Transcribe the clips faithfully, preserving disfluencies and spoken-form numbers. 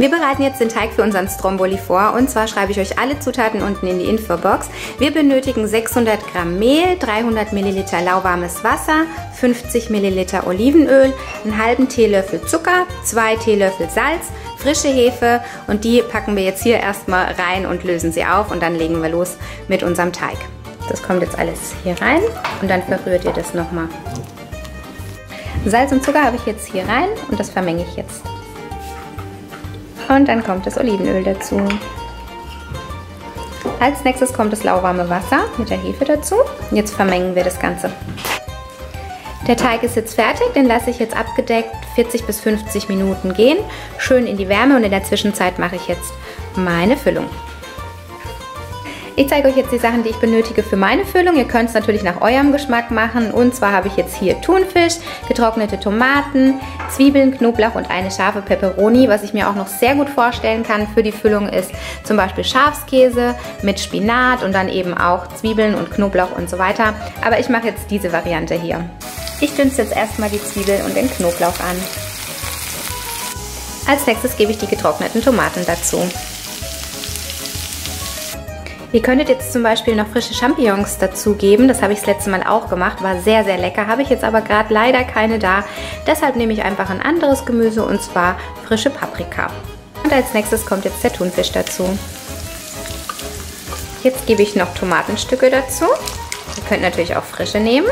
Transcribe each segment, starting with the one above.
Wir bereiten jetzt den Teig für unseren Stromboli vor, und zwar schreibe ich euch alle Zutaten unten in die Infobox. Wir benötigen sechshundert Gramm Mehl, dreihundert Milliliter lauwarmes Wasser, fünfzig Milliliter Olivenöl, einen halben Teelöffel Zucker, zwei Teelöffel Salz, frische Hefe, und die packen wir jetzt hier erstmal rein und lösen sie auf, und dann legen wir los mit unserem Teig. Das kommt jetzt alles hier rein und dann verrührt ihr das nochmal. Salz und Zucker habe ich jetzt hier rein und das vermenge ich jetzt. Und dann kommt das Olivenöl dazu. Als nächstes kommt das lauwarme Wasser mit der Hefe dazu. Jetzt vermengen wir das Ganze. Der Teig ist jetzt fertig, den lasse ich jetzt abgedeckt vierzig bis fünfzig Minuten gehen. Schön in die Wärme, und in der Zwischenzeit mache ich jetzt meine Füllung. Ich zeige euch jetzt die Sachen, die ich benötige für meine Füllung. Ihr könnt es natürlich nach eurem Geschmack machen. Und zwar habe ich jetzt hier Thunfisch, getrocknete Tomaten, Zwiebeln, Knoblauch und eine scharfe Peperoni. Was ich mir auch noch sehr gut vorstellen kann für die Füllung ist zum Beispiel Schafskäse mit Spinat und dann eben auch Zwiebeln und Knoblauch und so weiter. Aber ich mache jetzt diese Variante hier. Ich dünste jetzt erstmal die Zwiebeln und den Knoblauch an. Als nächstes gebe ich die getrockneten Tomaten dazu. Ihr könntet jetzt zum Beispiel noch frische Champignons dazugeben, das habe ich das letzte Mal auch gemacht, war sehr, sehr lecker, habe ich jetzt aber gerade leider keine da. Deshalb nehme ich einfach ein anderes Gemüse, und zwar frische Paprika. Und als nächstes kommt jetzt der Thunfisch dazu. Jetzt gebe ich noch Tomatenstücke dazu, ihr könnt natürlich auch frische nehmen.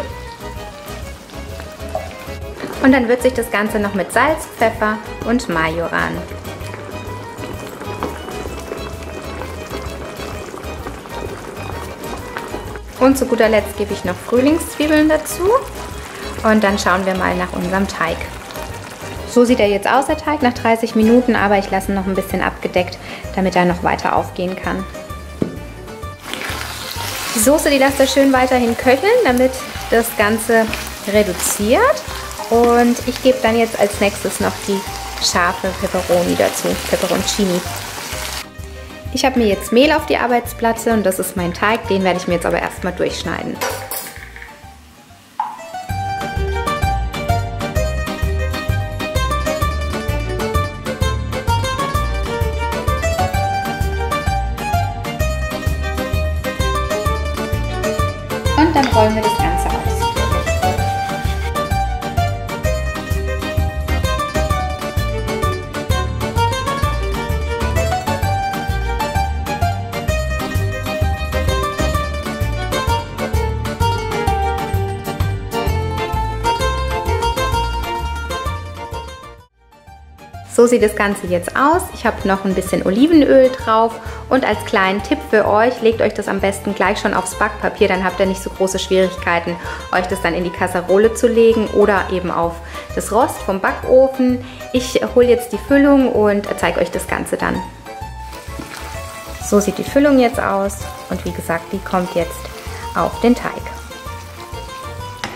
Und dann würze ich das Ganze noch mit Salz, Pfeffer und Majoran. Und zu guter Letzt gebe ich noch Frühlingszwiebeln dazu, und dann schauen wir mal nach unserem Teig. So sieht er jetzt aus, der Teig, nach dreißig Minuten, aber ich lasse ihn noch ein bisschen abgedeckt, damit er noch weiter aufgehen kann. Die Soße, die lasst ihr schön weiterhin köcheln, damit das Ganze reduziert, und ich gebe dann jetzt als nächstes noch die scharfe Peperoni dazu, Peperoncini. Ich habe mir jetzt Mehl auf die Arbeitsplatte, und das ist mein Teig, den werde ich mir jetzt aber erstmal durchschneiden. Und dann rollen wir das Ganze auf. So sieht das Ganze jetzt aus. Ich habe noch ein bisschen Olivenöl drauf, und als kleinen Tipp für euch, legt euch das am besten gleich schon aufs Backpapier, dann habt ihr nicht so große Schwierigkeiten, euch das dann in die Kasserole zu legen oder eben auf das Rost vom Backofen. Ich hole jetzt die Füllung und zeige euch das Ganze dann. So sieht die Füllung jetzt aus, und wie gesagt, die kommt jetzt auf den Teig.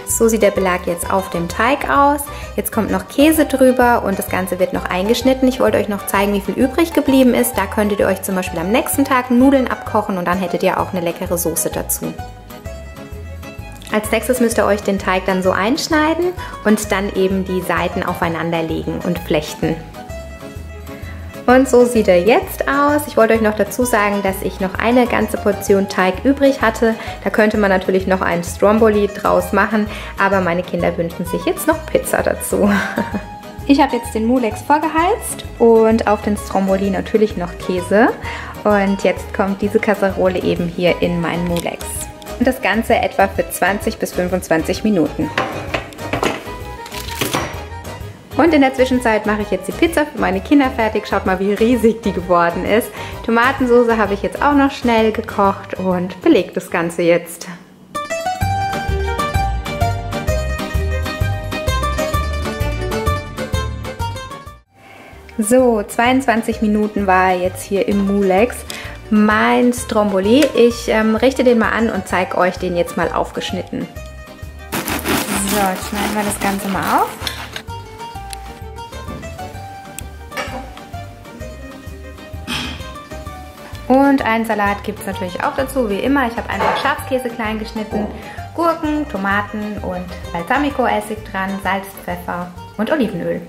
So sieht der Belag jetzt auf dem Teig aus. Jetzt kommt noch Käse drüber, und das Ganze wird noch eingeschnitten. Ich wollte euch noch zeigen, wie viel übrig geblieben ist. Da könntet ihr euch zum Beispiel am nächsten Tag Nudeln abkochen, und dann hättet ihr auch eine leckere Soße dazu. Als nächstes müsst ihr euch den Teig dann so einschneiden und dann eben die Seiten aufeinander legen und flechten. Und so sieht er jetzt aus. Ich wollte euch noch dazu sagen, dass ich noch eine ganze Portion Teig übrig hatte. Da könnte man natürlich noch einen Stromboli draus machen, aber meine Kinder wünschen sich jetzt noch Pizza dazu. Ich habe jetzt den Mulex vorgeheizt und auf den Stromboli natürlich noch Käse. Und jetzt kommt diese Kasserole eben hier in meinen Mulex. Und das Ganze etwa für zwanzig bis fünfundzwanzig Minuten. Und in der Zwischenzeit mache ich jetzt die Pizza für meine Kinder fertig. Schaut mal, wie riesig die geworden ist. Tomatensoße habe ich jetzt auch noch schnell gekocht und belege das Ganze jetzt. So, zweiundzwanzig Minuten war jetzt hier im Mulex mein Stromboli. Ich ähm, richte den mal an und zeige euch den jetzt mal aufgeschnitten. So, jetzt schneiden wir das Ganze mal auf. Und einen Salat gibt es natürlich auch dazu, wie immer. Ich habe einfach Schafskäse klein geschnitten, Gurken, Tomaten und Balsamico-Essig dran, Salz, Pfeffer und Olivenöl.